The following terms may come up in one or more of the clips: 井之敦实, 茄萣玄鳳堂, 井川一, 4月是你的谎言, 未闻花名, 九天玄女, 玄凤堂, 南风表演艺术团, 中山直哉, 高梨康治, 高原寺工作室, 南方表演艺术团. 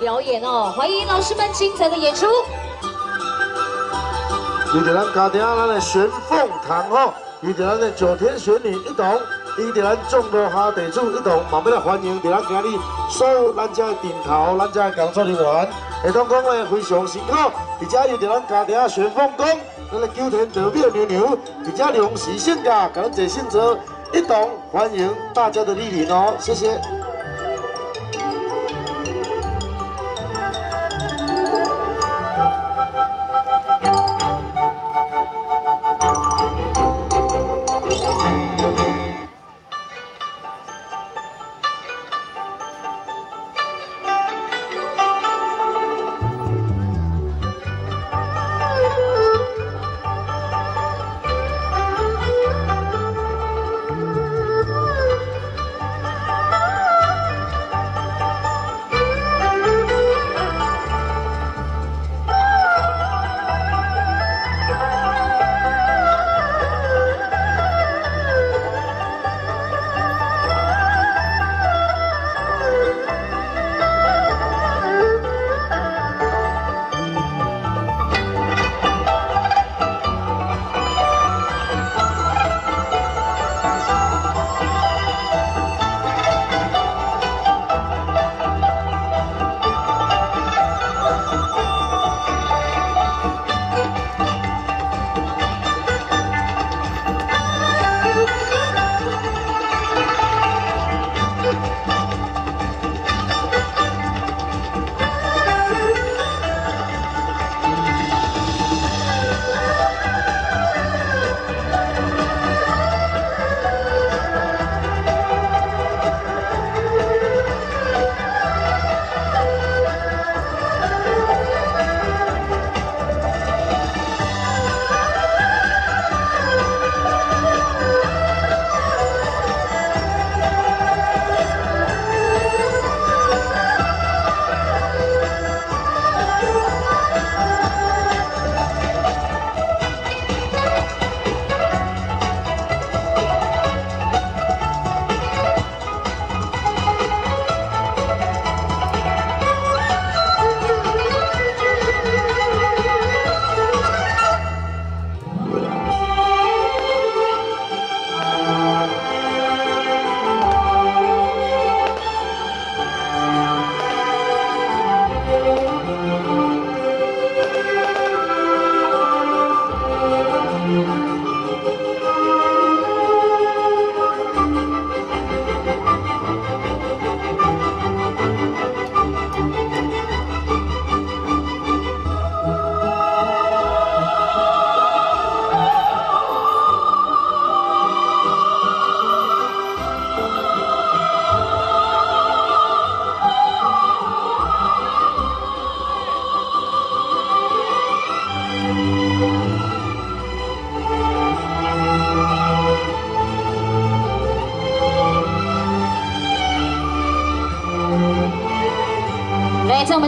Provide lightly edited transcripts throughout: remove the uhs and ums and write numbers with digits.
表演哦！欢迎老师们精彩的演出。伊在咱家庭咱的玄凤堂吼，伊在咱的九天玄女一同，伊在咱众多下地主一同，慢慢来欢迎在咱今日所有咱家的顶头，咱家的工作人员，会当讲咧非常辛苦，而且又在咱家庭玄凤宫，咱的九天得表牛牛，而且临时性格，甲咱做性格一同欢迎大家的莅临哦，谢谢。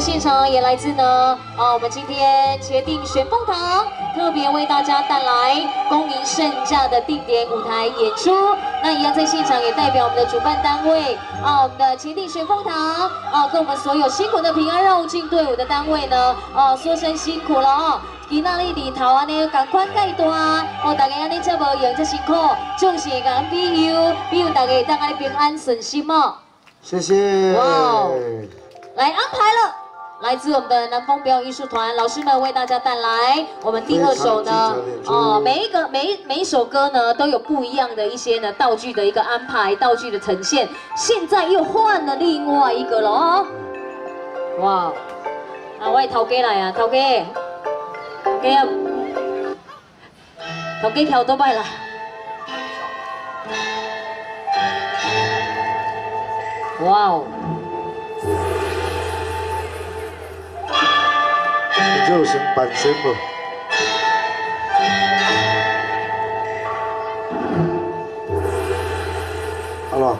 现场也来自呢，我们今天决定玄凤堂特别为大家带来恭迎圣驾的定点舞台演出。那一样在现场也代表我们的主办单位，我们的茄萣玄凤堂，跟我们所有辛苦的平安绕境队伍的单位呢，说声辛苦了哦。今仔日日头安尼同款介大，大家安尼这无闲，这辛苦，总是会讲庇佑大家，大家平安顺心哦。谢谢。哇哦，来安排了。 来自我们的南方表演艺术团，老师们为大家带来我们第二首呢，每一首歌呢都有不一样的一些呢道具的一个安排，道具的呈现。现在又换了另外一个了哦，哇！啊，我头家来啊，头家，头家跳多摆啦。 哇哦！ 就行本身不。好了。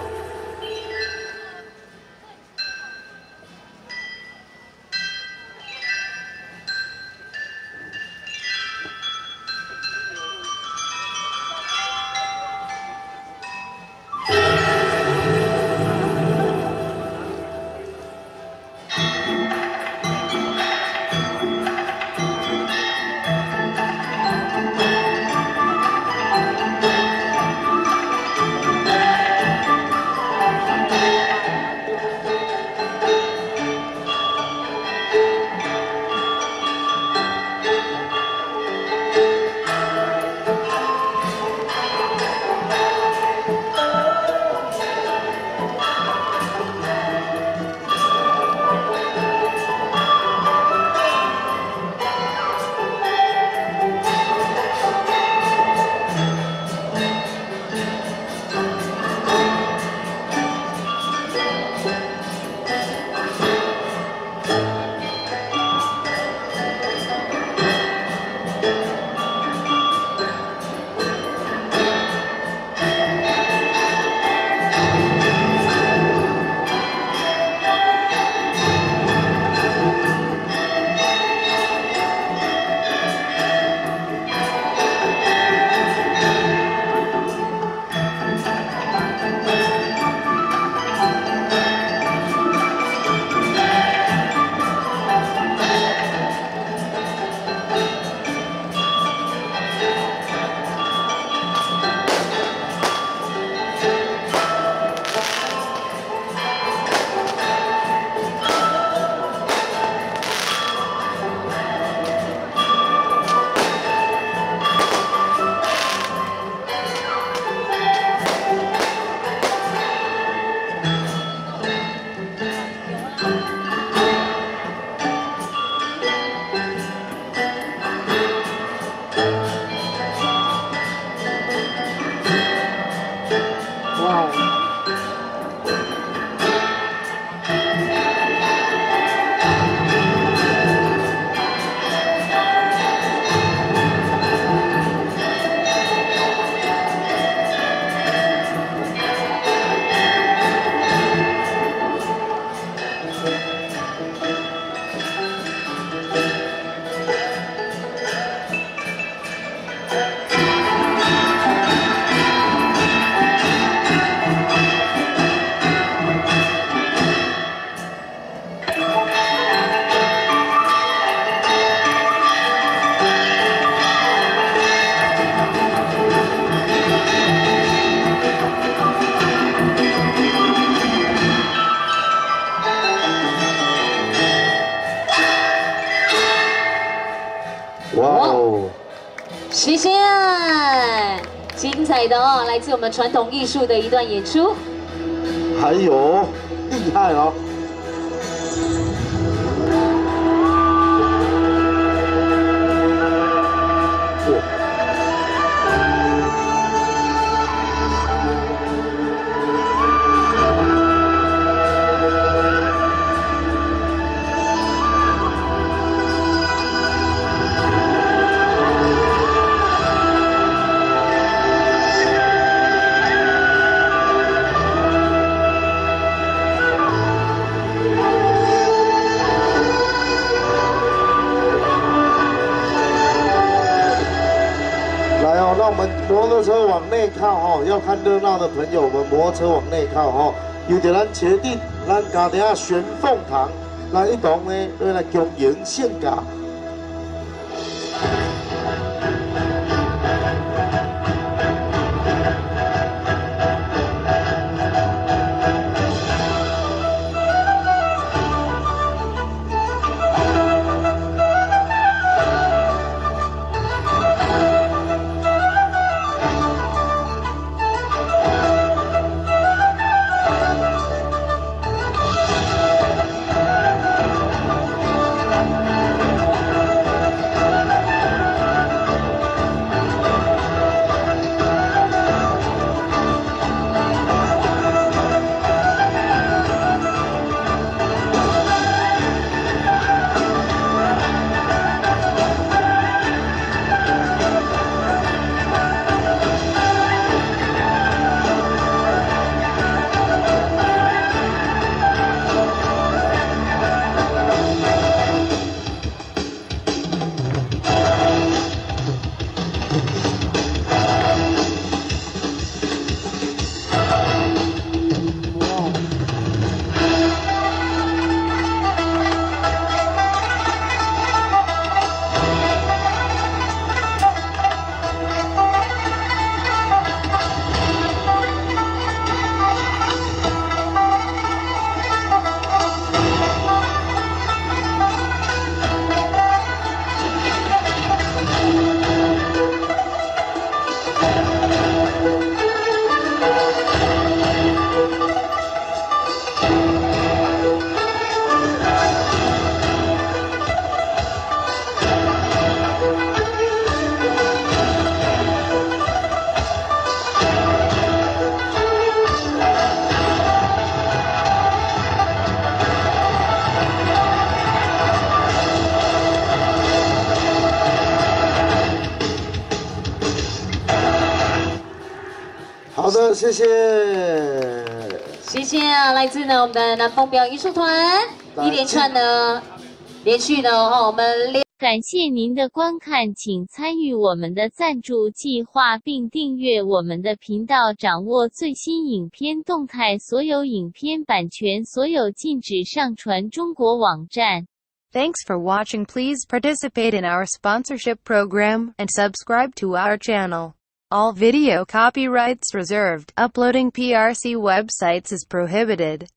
谢谢，精彩的哦，来自我们传统艺术的一段演出。还有，厉害哦！ 摩托车往内靠哦，要看热闹的朋友们，摩托车往内靠哦。有点咱确定，咱家底下玄凤堂，咱一同呢要来共迎献家。 好的，谢谢，谢谢啊！来自呢我们的南风表演艺术团，一连串的连续的哦，我们连感谢您的观看，请参与我们的赞助计划，并订阅我们的频道，掌握最新影片动态。所有影片版权，所有禁止上传中国网站。Thanks for watching. Please participate in our sponsorship program and subscribe to our channel. All video copyrights reserved. Uploading PRC websites is prohibited.